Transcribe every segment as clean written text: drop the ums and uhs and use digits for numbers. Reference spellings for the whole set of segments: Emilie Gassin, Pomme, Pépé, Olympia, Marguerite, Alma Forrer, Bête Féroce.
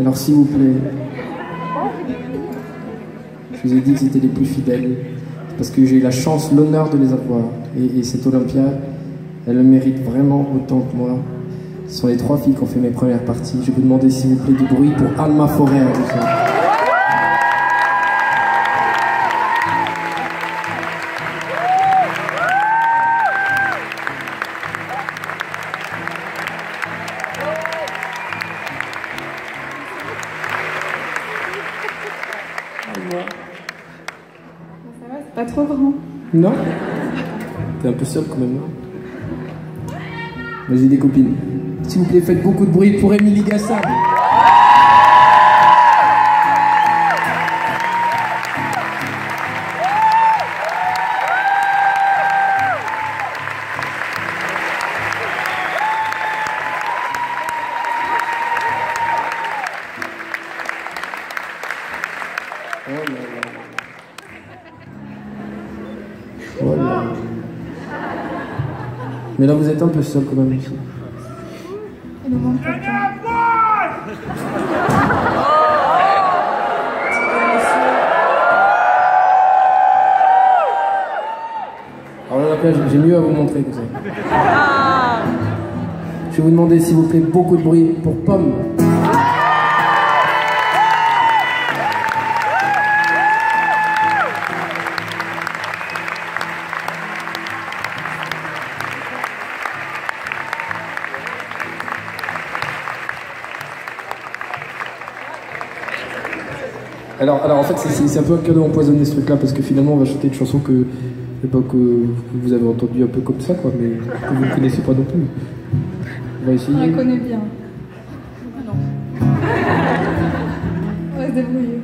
Alors s'il vous plaît, je vous ai dit que c'était les plus fidèles, parce que j'ai eu la chance, l'honneur de les avoir. Et cette Olympia, elle le mérite vraiment autant que moi. Ce sont les trois filles qui ont fait mes premières parties. Je vais vous demander s'il vous plaît du bruit pour Alma Forrer. Pas trop grand. Non? T'es un peu sûre quand même. Mais j'ai des copines. S'il vous plaît, faites beaucoup de bruit pour Emilie Gassin. Oh là là. Voilà. Mais là vous êtes un peu seul quand même. Alors là après j'ai mieux à vous montrer que ça. Je vais vous demander s'il vous plaît beaucoup de bruit pour Pomme. Alors en fait c'est un peu un cadeau empoisonné ce truc là, parce que finalement on va chanter une chanson que vous avez entendue un peu comme ça quoi, mais que vous ne connaissez pas non plus. On va essayer. On la connaît bien. Alors. On va se débrouiller.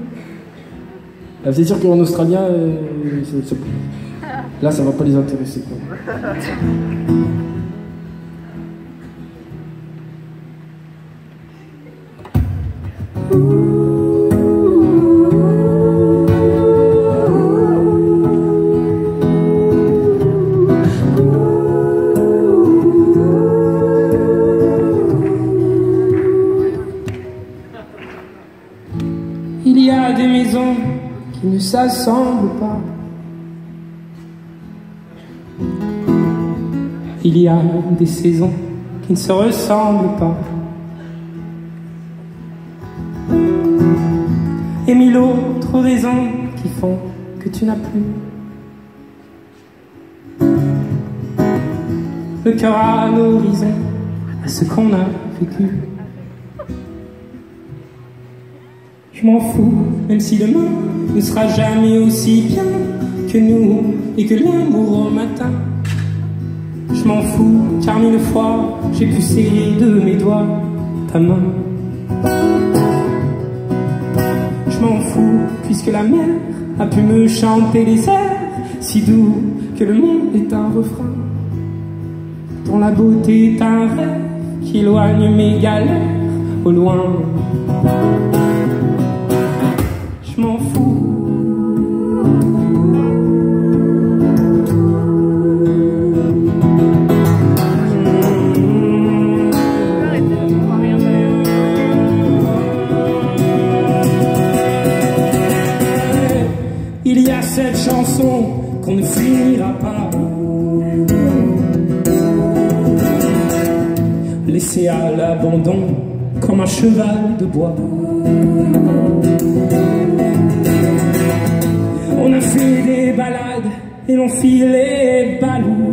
Ah, c'est sûr qu'en australien, là ça va pas les intéresser quoi. Il y a des maisons qui ne s'assemblent pas. Il y a des saisons qui ne se ressemblent pas. Et mille autres raisons qui font que tu n'as plus le cœur à l'horizon, à ce qu'on a vécu. Je m'en fous, même si demain ne sera jamais aussi bien que nous et que l'amour au matin. Je m'en fous, car mille fois j'ai pu serrer de mes doigts ta main. Je m'en fous, puisque la mer a pu me chanter les airs si doux que le monde est un refrain, dont la beauté est un rêve qui éloigne mes galères au loin. Je m'en fous. Il y a cette chanson qu'on ne finira pas. Laissée à l'abandon comme un cheval de bois. On a fait des balades et l'on file les balours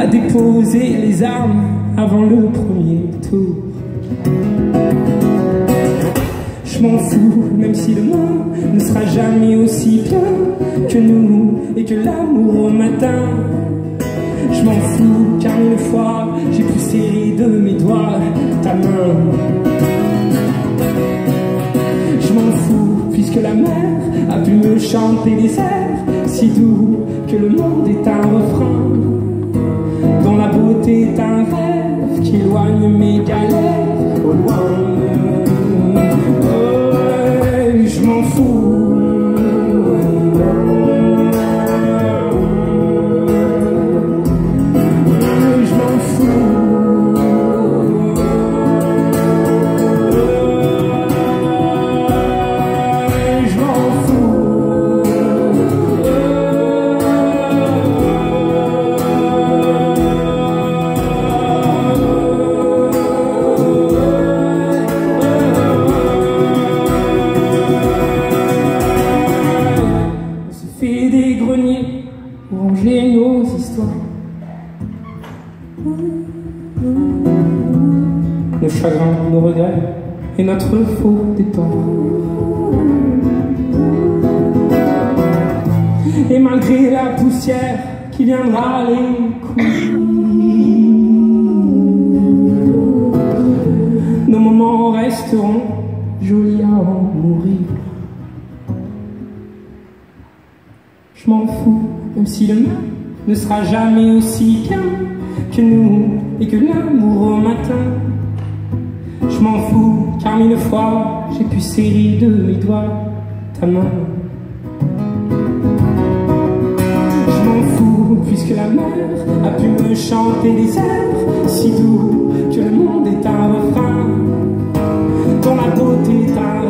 à déposer les armes avant le premier tour. Je m'en fous, même si le monde ne sera jamais aussi bien que nous et que l'amour au matin. Je m'en fous, car une fois j'ai pu serrer de mes doigts ta main. Je m'en fous, puisque la mer a pu me chanter des airs si doux que le monde est un refrain, dont la beauté est un rêve qui éloigne mes galères au loin. Oh, je m'en fous. Je m'en fous. ranger nos histoires. Nos chagrins, nos regrets et notre faute d'étendre. Et malgré la poussière qui viendra les coups, nos moments resteront jolis à en mourir. Je m'en fous, même si le mal ne sera jamais aussi bien que nous et que l'amour au matin. Je m'en fous, car mille fois j'ai pu serrer de mes doigts ta main. Je m'en fous, puisque la mer a pu me chanter des airs si doux que le monde est un refrain, dont la beauté est un